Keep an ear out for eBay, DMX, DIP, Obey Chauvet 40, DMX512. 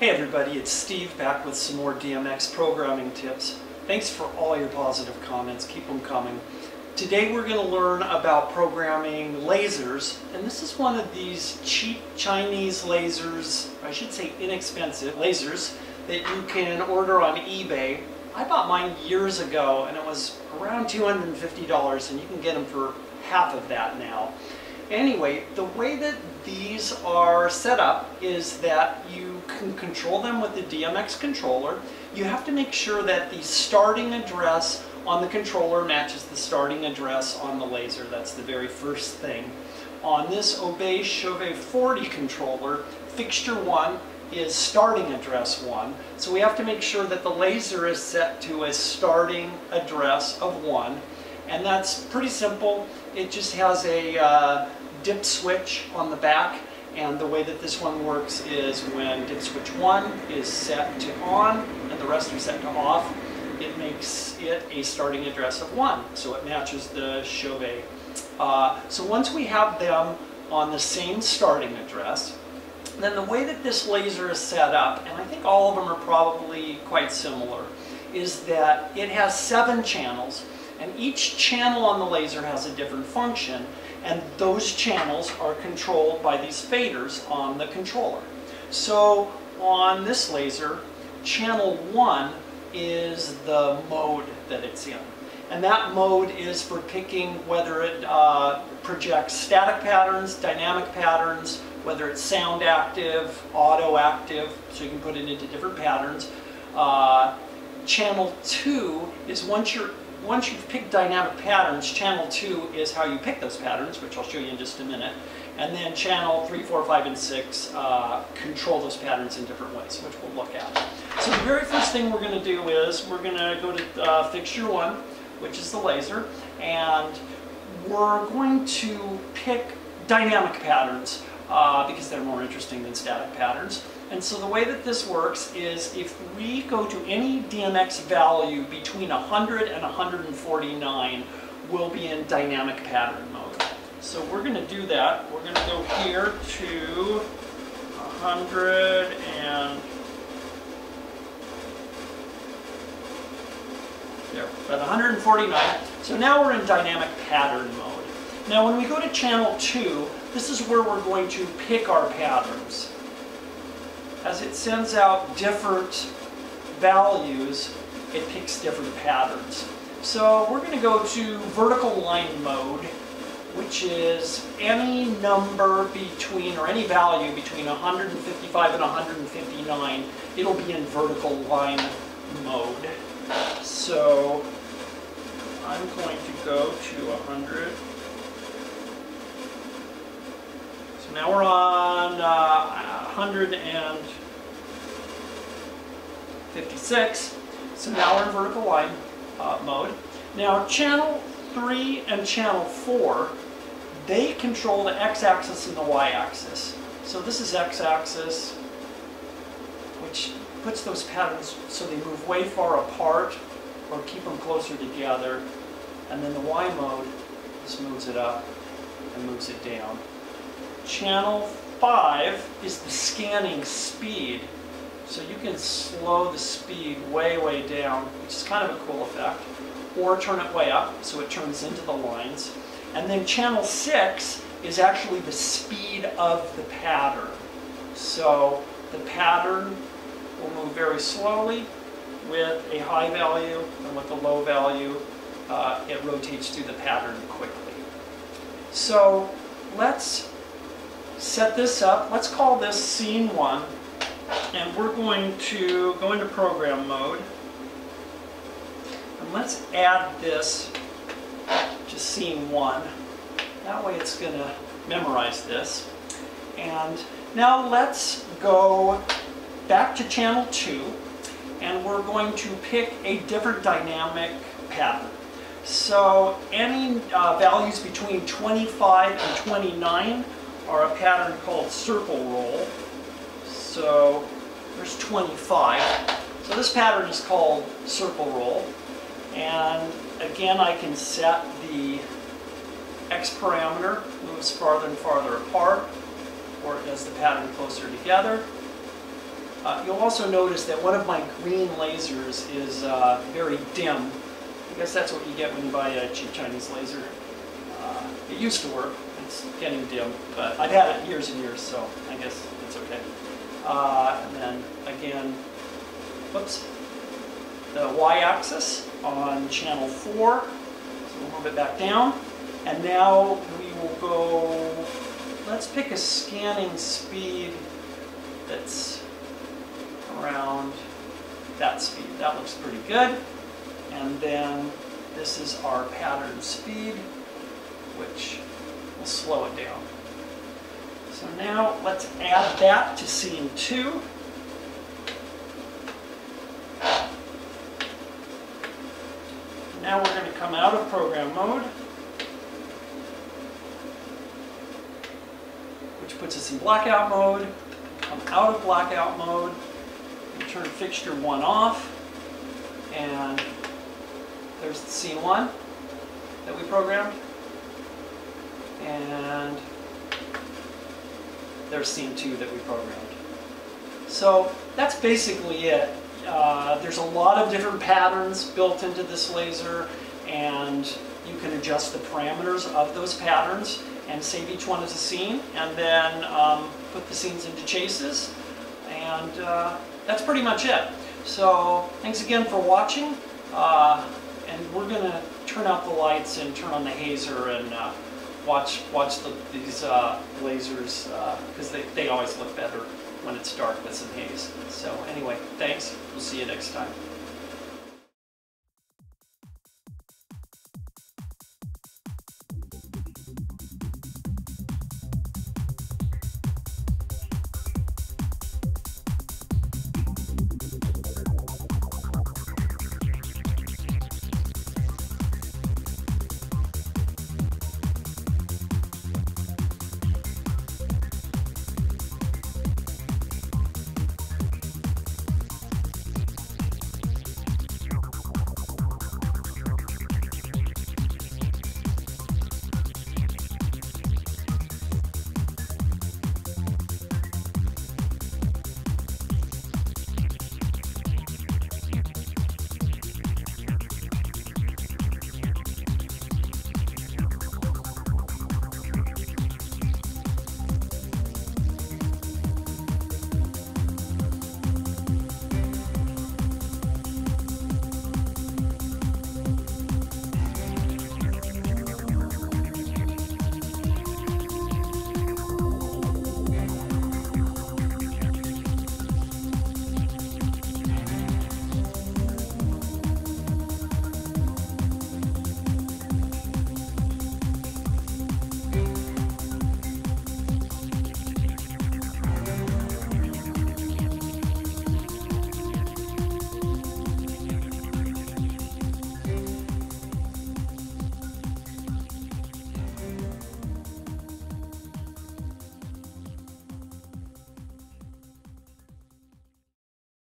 Hey everybody, it's Steve back with some more DMX programming tips. Thanks for all your positive comments, keep them coming. Today we're going to learn about programming lasers, and this is one of these cheap Chinese lasers, I should say inexpensive lasers, that you can order on eBay. I bought mine years ago and it was around $250 and you can get them for half of that now. Anyway, the way that these are set up is that you can control them with the DMX controller. You have to make sure that the starting address on the controller matches the starting address on the laser. That's the very first thing. On this Obey Chauvet 40 controller, fixture 1 is starting address 1. So we have to make sure that the laser is set to a starting address of 1. And that's pretty simple. It just has a DIP switch on the back, and the way that this one works is when DIP switch 1 is set to on and the rest are set to off, it makes it a starting address of 1, so it matches the Chauvet. So once we have them on the same starting address, then the way that this laser is set up, and I think all of them are probably quite similar, is that it has 7 channels. And each channel on the laser has a different function, and those channels are controlled by these faders on the controller. So on this laser, channel 1 is the mode that it's in. And that mode is for picking whether it projects static patterns, dynamic patterns, whether it's sound active, auto active, so you can put it into different patterns. Channel 2 is once you've picked dynamic patterns, channel 2 is how you pick those patterns, which I'll show you in just a minute. And then channel 3, 4, 5, and 6 control those patterns in different ways, which we'll look at. So the very first thing we're going to do is we're going to go to fixture 1, which is the laser, and we're going to pick dynamic patterns because they're more interesting than static patterns. And so the way that this works is if we go to any DMX value between 100 and 149, we'll be in dynamic pattern mode. So we're going to do that. We're going to go here to 100 and... there, about 149. So now we're in dynamic pattern mode. Now when we go to channel 2, this is where we're going to pick our patterns. As it sends out different values, it picks different patterns. So we're going to go to vertical line mode, which is any number between, or any value between 155 and 159, it'll be in vertical line mode. So I'm going to go to 100. So now we're on 156, so now we're in vertical line mode. Now channel 3 and channel 4, they control the x-axis and the y-axis. So this is x-axis, which puts those patterns so they move way far apart or keep them closer together. And then the y mode, this moves it up and moves it down. Channel 5 is the scanning speed, so you can slow the speed way, way down, which is kind of a cool effect, or turn it way up so it turns into the lines. And then channel 6 is actually the speed of the pattern. So the pattern will move very slowly with a high value, and with a low value, it rotates through the pattern quickly. So let's set this up. Let's call this scene 1, and we're going to go into program mode, and let's add this to scene 1. That way it's going to memorize this. And now let's go back to channel 2, and we're going to pick a different dynamic pattern. So any values between 25 and 29 are a pattern called circle roll. So there's 25. So this pattern is called circle roll. And again, I can set the X parameter, moves farther and farther apart, or it does the pattern closer together. You'll also notice that one of my green lasers is very dim. I guess that's what you get when you buy a cheap Chinese laser. It used to work. It's getting dim, but I've had it years and years, so I guess it's okay. And then again, whoops, the y-axis on channel 4. So we'll move it back down. And now we will go, let's pick a scanning speed that's around that speed. That looks pretty good. And then this is our pattern speed, which will slow it down. So now let's add that to scene 2. Now we're going to come out of program mode, which puts us in blackout mode. Come out of blackout mode, and turn fixture 1 off, and there's scene 1 that we programmed, and there's scene 2 that we programmed. So that's basically it. There's a lot of different patterns built into this laser, and you can adjust the parameters of those patterns and save each one as a scene, and then put the scenes into chases, and that's pretty much it. So thanks again for watching, and we're going to turn out the lights and turn on the hazer and watch these lasers, because they always look better when it's darkness and haze. So anyway, thanks. We'll see you next time.